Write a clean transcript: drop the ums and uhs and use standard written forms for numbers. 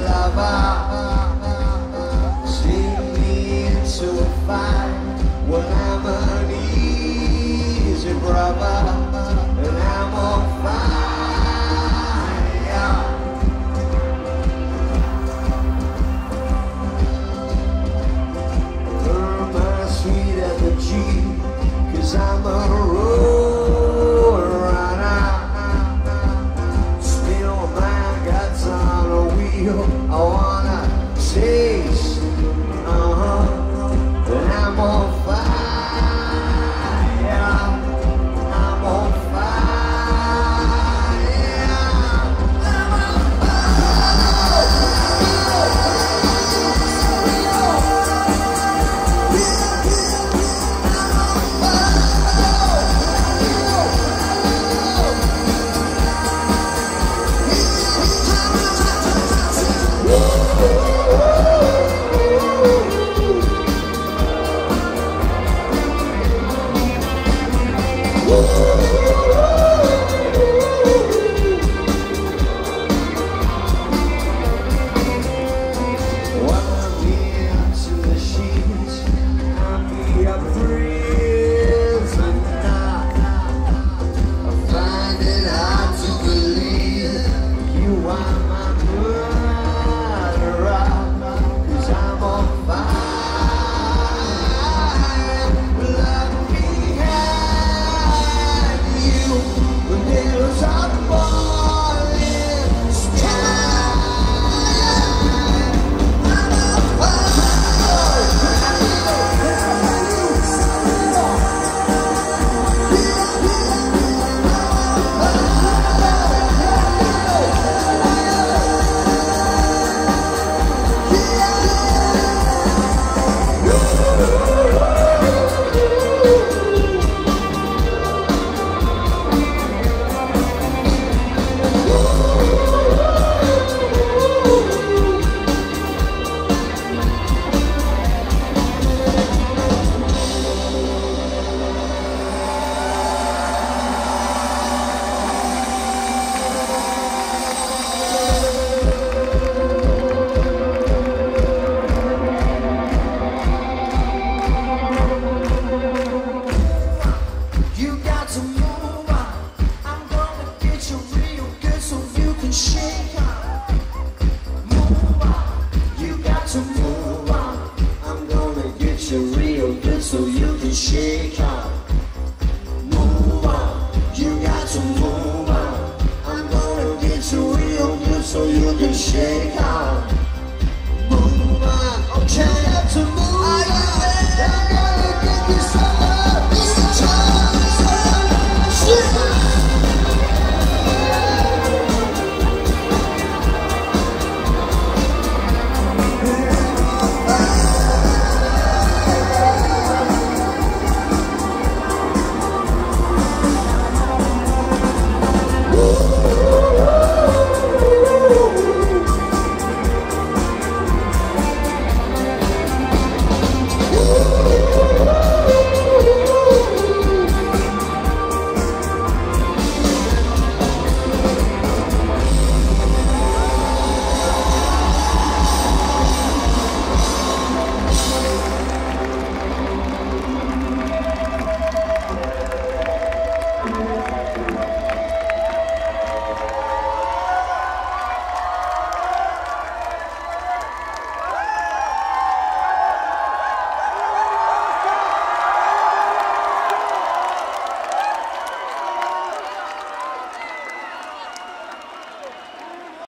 lava. Sing me to find when I'm an easy brother, and I'm on fire. Burn my sweet energy, 'cause I'm a so you can shake up. Move on, you got to move on. I'm gonna get you real good so you can shake up.